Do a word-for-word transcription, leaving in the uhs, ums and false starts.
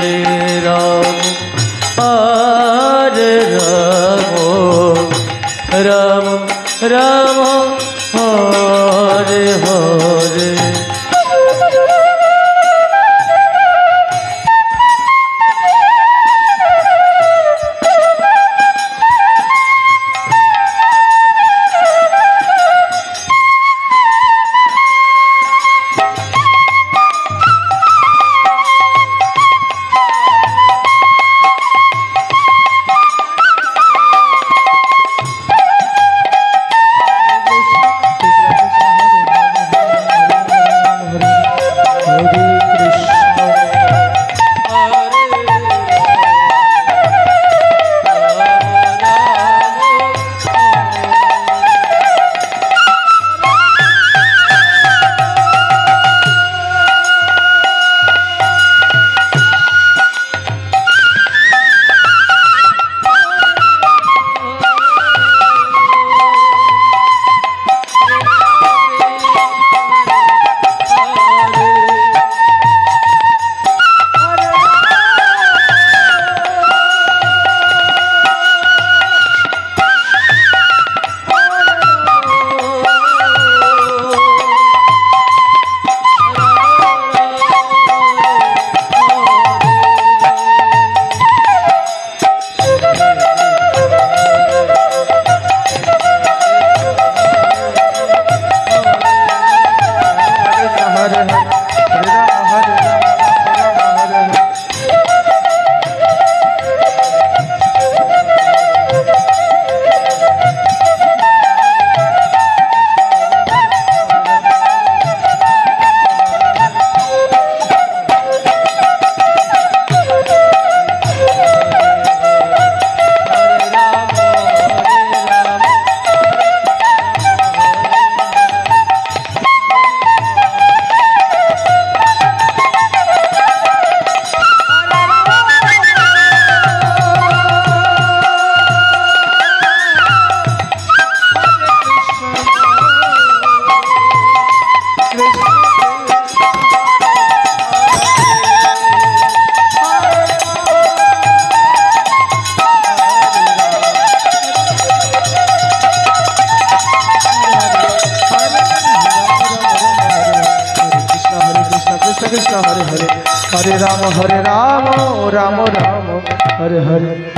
Hare Rama, Hare Rama, Rama Rama, Hare Hare.